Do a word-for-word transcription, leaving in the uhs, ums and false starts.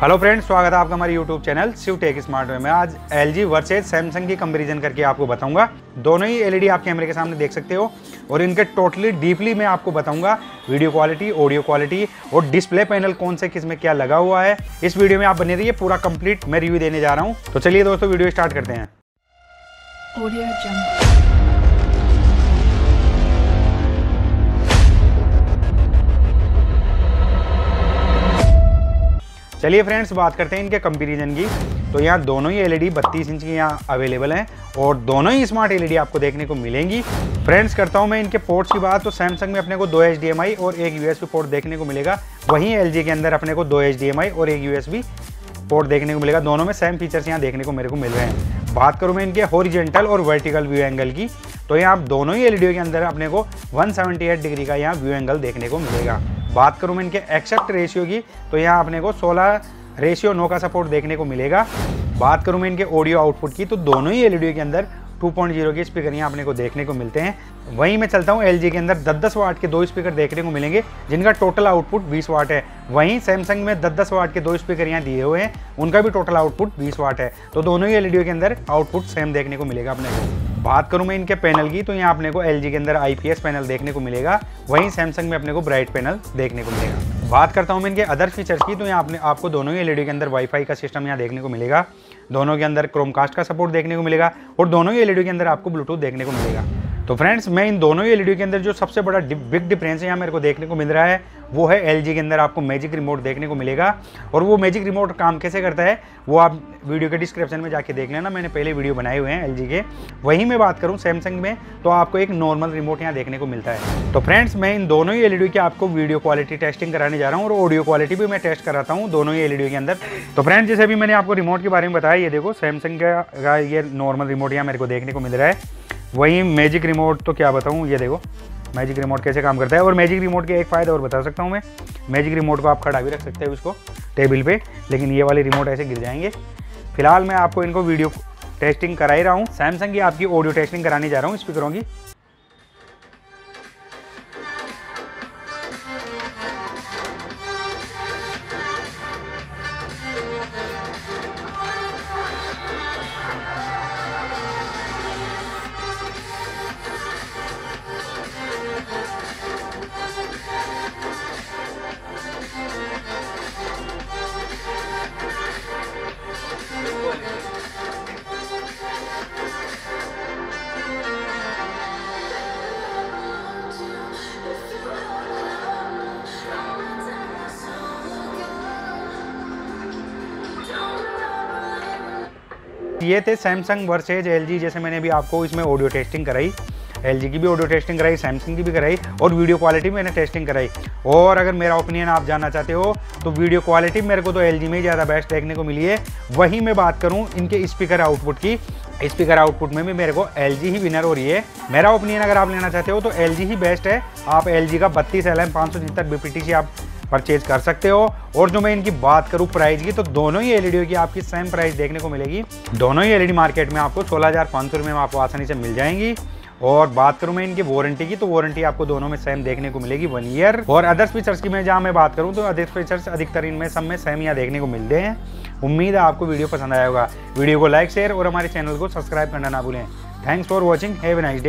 Hello friends, स्वागत है आपका हमारे YouTube channel Shiv take smart में। मैं आज एल जी वर्सेज सैमसंग की कंपैरिजन करके आपको बताऊंगा। दोनों ही एलईडी आप कैमरे के सामने देख सकते हो और इनके टोटली डीपली मैं आपको बताऊंगा वीडियो क्वालिटी, ऑडियो क्वालिटी और डिस्प्ले पैनल कौन से किस में क्या लगा हुआ है। इस वीडियो में आप बने रहिए, पूरा कंप्लीट मैं रिव्यू देने जा रहा हूँ। तो चलिए दोस्तों, वीडियो स्टार्ट करते हैं। चलिए फ्रेंड्स, बात करते हैं इनके कंपैरिजन की। तो यहाँ दोनों ही एलईडी बत्तीस इंच की यहाँ अवेलेबल हैं और दोनों ही स्मार्ट एलईडी आपको देखने को मिलेंगी। फ्रेंड्स, करता हूँ मैं इनके पोर्ट्स की बात। तो सैमसंग में अपने को दो एचडीएमआई और एक यूएसबी पोर्ट देखने को मिलेगा। वहीं एलजी के अंदर अपने को दो एचडीएमआई और एक यूएसबी पोर्ट देखने को मिलेगा। दोनों में सेम फीचर्स यहाँ देखने को मेरे को मिल रहे हैं। बात करूँ मैं इनके हॉरिजॉन्टल और वर्टिकल व्यू एंगल की, तो यहाँ आप दोनों ही एलईडी के अंदर अपने को वन सेवेंटी एट डिग्री का यहाँ व्यू एंगल देखने को मिलेगा। बात करूँ मैं इनके एक्सेप्ट रेशियो की, तो यहाँ अपने को सोलह रेशियो नौ का सपोर्ट देखने को मिलेगा। बात करूँ मैं इनके ऑडियो आउटपुट की, तो दोनों ही एलईडी के अंदर टू पॉइंट ज़ीरो के स्पीकर यहाँ अपने को देखने को मिलते हैं। वहीं मैं चलता हूँ एलजी के अंदर दस दस वाट के दो स्पीकर देखने को मिलेंगे, जिनका टोटल आउटपुट बीस वाट है। वहीं सैमसंग में दस दस वाट के दो स्पीकर यहाँ दिए हुए हैं, उनका भी टोटल आउटपुट बीस वाट है। तो दोनों ही एलईडी के अंदर आउटपुट सेम देखने को मिलेगा अपने को। बात करूँ मैं इनके पैनल की, तो यहाँ अपने को एलजी के अंदर आईपीएस पैनल देखने को मिलेगा। वहीं सैमसंग में अपने को ब्राइट पैनल देखने को मिलेगा। बात करता हूँ मैं इनके अदर फीचर्स की, तो यहाँ अपने आपको दोनों ही एलईडी के अंदर वाईफाई का सिस्टम यहाँ देखने को मिलेगा। दोनों के अंदर क्रोमकास्ट का सपोर्ट देखने को मिलेगा और दोनों ही एलईडी के अंदर आपको ब्लूटूथ देखने को मिलेगा। तो फ्रेंड्स, मैं इन दोनों ही एलईडी के अंदर जो सबसे बड़ा बिग डिफरेंस यहाँ मेरे को देखने को मिल रहा है, वो है एलजी के अंदर आपको मैजिक रिमोट देखने को मिलेगा। और वो मैजिक रिमोट काम कैसे करता है वो आप वीडियो के डिस्क्रिप्शन में जाके देख लेना, मैंने पहले वीडियो बनाए हुए हैं एलजी के। वहीं मैं बात करूँ सैमसंग में, तो आपको एक नॉर्मल रिमोट यहाँ देखने को मिलता है। तो फ्रेंड्स, मैं इन दोनों ही एलईडी की आपको वीडियो क्वालिटी टेस्टिंग कराने जा रहा हूँ और ऑडियो क्वालिटी भी मैं टेस्ट कराता हूँ दोनों ही एलईडी के अंदर। तो फ्रेंड्स, जैसे भी मैंने आपको रिमोट के बारे में बताया, ये देखो सैमसंग का ये नॉर्मल रिमोट यहाँ मेरे को देखने को मिल रहा है। वहीं मैजिक रिमोट, तो क्या बताऊँ, ये देखो मैजिक रिमोट कैसे काम करता है। और मैजिक रिमोट के एक फ़ायदा और बता सकता हूँ मैं, मैजिक रिमोट को आप खड़ा भी रख सकते हो उसको टेबल पे, लेकिन ये वाले रिमोट ऐसे गिर जाएंगे। फिलहाल मैं आपको इनको वीडियो टेस्टिंग करा ही रहा हूँ। सैमसंग की आपकी ऑडियो टेस्टिंग कराने जा रहा हूँ स्पीकरों की। ये थे सैमसंग वर्सेज एलजी। जैसे मैंने अभी आपको इसमें ऑडियो टेस्टिंग कराई, एलजी की भी ऑडियो टेस्टिंग कराई, सैमसंग की भी कराई और वीडियो क्वालिटी मैंने टेस्टिंग कराई। और अगर मेरा ओपिनियन आप जानना चाहते हो तो वीडियो क्वालिटी मेरे को तो एलजी में ही ज़्यादा बेस्ट देखने को मिली है। वहीं मैं बात करूं इनके स्पीकर आउटपुट की, स्पीकर आउटपुट में भी मेरे को एलजी ही विनर हो रही है। मेरा ओपिनियन अगर आप लेना चाहते हो तो एलजी ही बेस्ट है। आप एलजी का बत्तीस एल एम पाँच सौ सत्तर बी पी टी सी आप परचेज कर सकते हो। और जो मैं इनकी बात करूँ प्राइस की, तो दोनों ही एलईडी की आपकी सेम प्राइस देखने को मिलेगी। दोनों ही एलईडी मार्केट में आपको सोलह हज़ार पाँच सौ रुपये में आपको आसानी से मिल जाएंगी। और बात करूँ मैं इनकी वारंटी की, तो वारंटी आपको दोनों में सेम देखने को मिलेगी, वन ईयर। और अदर्स फीचर्स की मैं जहाँ मैं बात करूँ तो अदर्स फीचर्स अधिकतर इनमें सब में सेम यहाँ देखने को मिलते हैं। उम्मीद है आपको वीडियो पसंद आया होगा। वीडियो को लाइक, शेयर और हमारे चैनल को सब्सक्राइब करना ना भूलें। Thanks for watching, have a nice day.